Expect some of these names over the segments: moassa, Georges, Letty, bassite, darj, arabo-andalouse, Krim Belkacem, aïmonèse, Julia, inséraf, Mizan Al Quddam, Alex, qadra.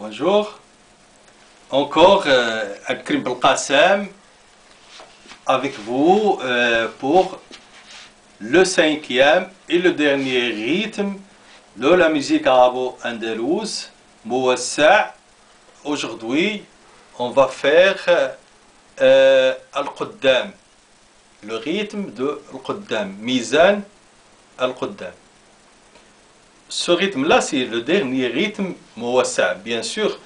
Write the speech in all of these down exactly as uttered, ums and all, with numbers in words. Bonjour. Encore euh, Krim Belkacem avec vous euh, pour le cinquième et le dernier rythme de la musique arabo-andalouse, moassa. Aujourd'hui, on va faire euh, Al Quddam, le rythme de Al Quddam, Mizan Al Quddam. Ce rythme-là, c'est le dernier rythme moassa, bien sûr,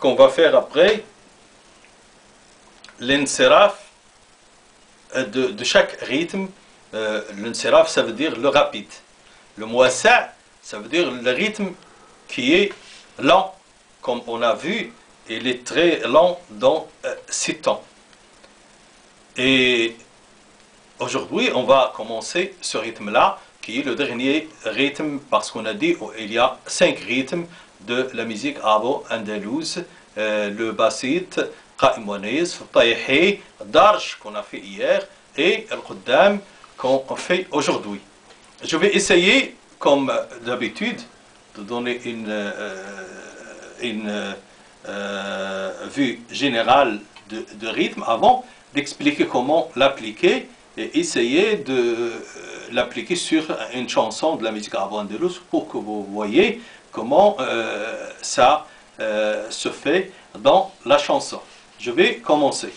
qu'on va faire après l'inséraf de, de chaque rythme. Euh, l'inséraf, ça veut dire le rapide. Le moassa, ça veut dire le rythme qui est lent, comme on a vu, il est très lent dans euh, six temps. Et aujourd'hui, on va commencer ce rythme-là, qui est le dernier rythme, parce qu'on a dit qu'il y a cinq rythmes de la musique arabo-andalouse, euh, le bassite, aïmonèse, darj qu'on a fait hier, et le quddam qu'on fait aujourd'hui. Je vais essayer, comme d'habitude, de donner une, euh, une euh, vue générale de, de rythme avant d'expliquer comment l'appliquer et essayer de euh, l'appliquer sur une chanson de la musique arabo-andalouse pour que vous voyez comment euh, ça euh, se fait dans la chanson. Je vais commencer.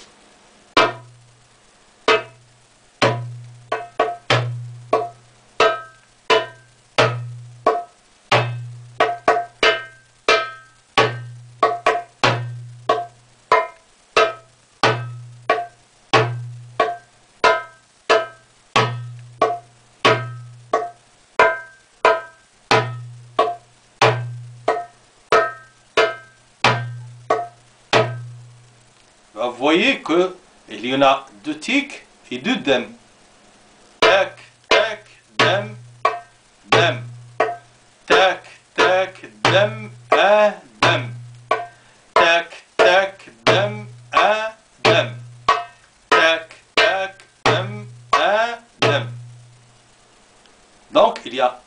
Vous voyez qu'il y en a deux tics et deux dem. Tac, tac, dem, dem. Tac, tac, dem, a, dem. Tac, tac, dem, a, dem. Tac, tac, dem, a, dem. Donc il y a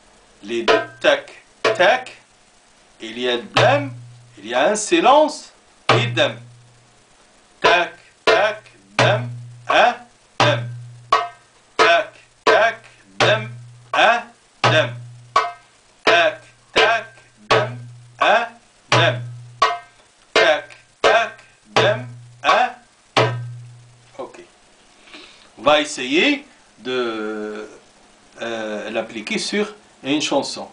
les deux tac, tac. Il y a dem. Il y a un silence et dem. Tac, tac, dem, a, dem. Tac, tac, dem, a, dem. Tac, tac, dem, a, dem. Tac, tac, dem, a, dem. Ok. On va essayer de euh, l'appliquer sur une chanson.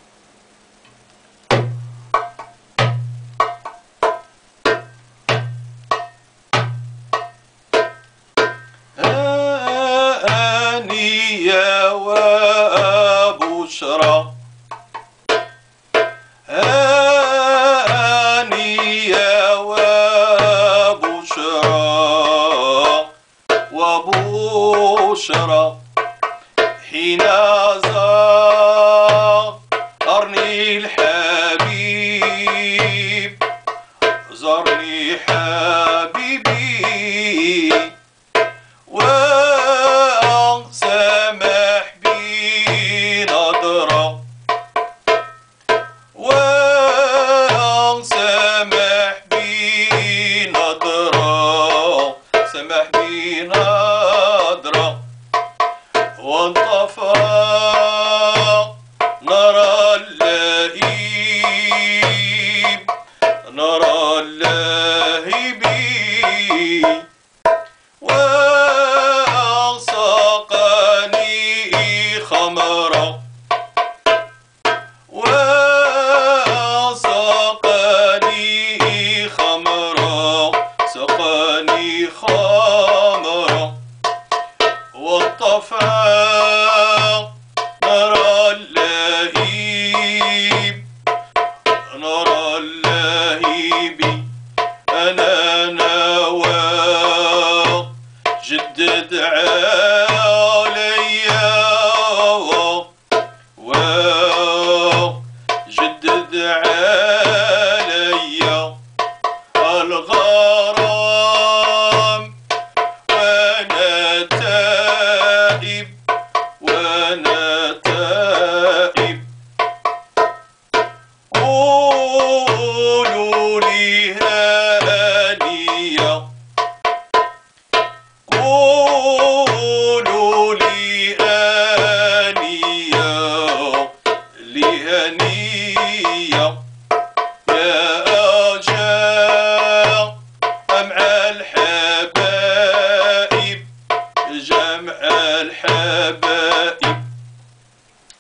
Oh!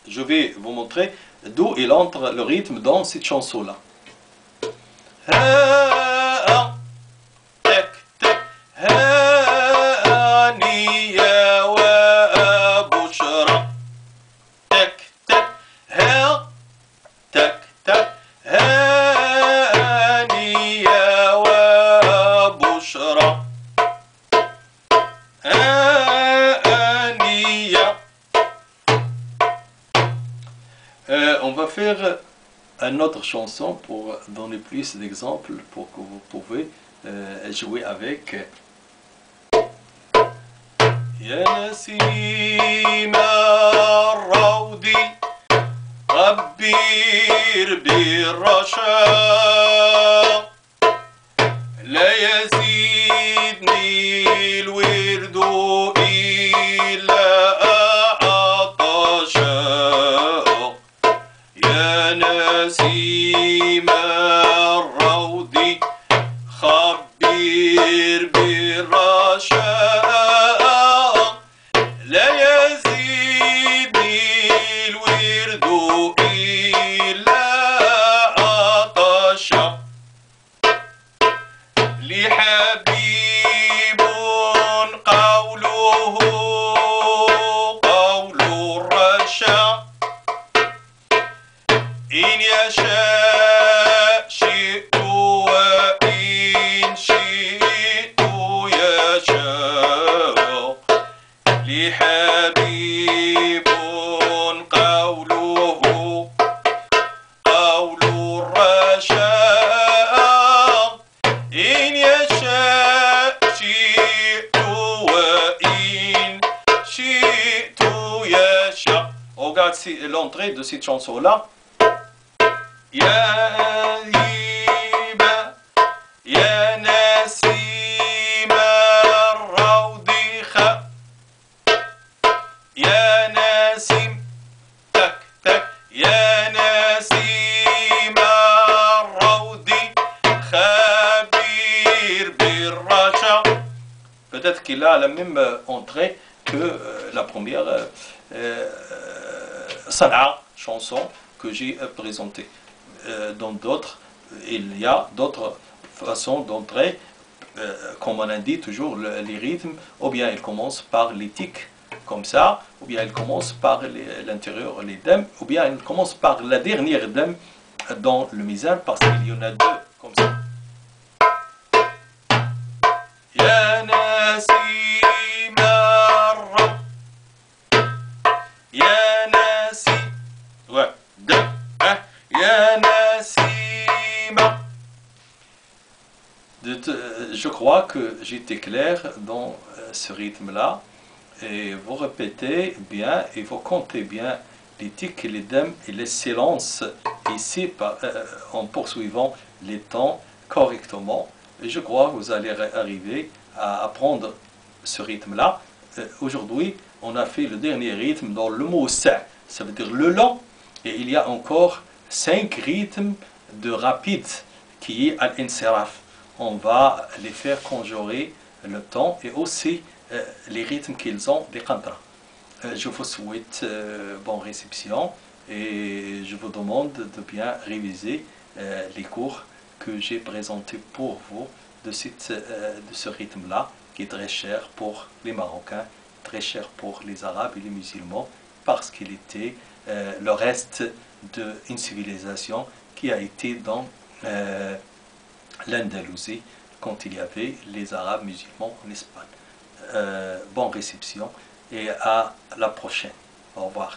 Je vais vous montrer d'où il entre le rythme dans cette chanson-là. Une autre chanson pour donner plus d'exemples pour que vous pouvez euh, jouer avec. Regarde l'entrée de cette chanson-là. Peut-être qu'il a la même entrée que euh, la première euh, euh, Sana, chanson que j'ai présentée. Euh, dans d'autres, il y a d'autres façons d'entrer, euh, comme on a dit toujours, le, les rythmes, ou bien il commence par les tics, comme ça, ou bien il commence par l'intérieur, les, les dèmes, ou bien il commence par la dernière dème dans le mizan, parce qu'il y en a deux, comme ça. Je crois que j'étais clair dans ce rythme-là, et vous répétez bien, et vous comptez bien les tics et les dèmes et les silences ici en poursuivant les temps correctement. Et je crois que vous allez arriver à apprendre ce rythme-là. Aujourd'hui, on a fait le dernier rythme dans le moassa, ça veut dire le lent, et il y a encore cinq rythmes de rapide qui est l'inséraf. On va les faire conjurer le temps et aussi euh, les rythmes qu'ils ont des qadras. Euh, je vous souhaite euh, bonne réception et je vous demande de bien réviser euh, les cours que j'ai présentés pour vous de, cette, euh, de ce rythme-là qui est très cher pour les Marocains, très cher pour les Arabes et les musulmans parce qu'il était euh, le reste d'une civilisation qui a été dans euh, l'Andalousie, quand il y avait les Arabes musulmans en Espagne. Euh, bonne réception et à la prochaine. Au revoir.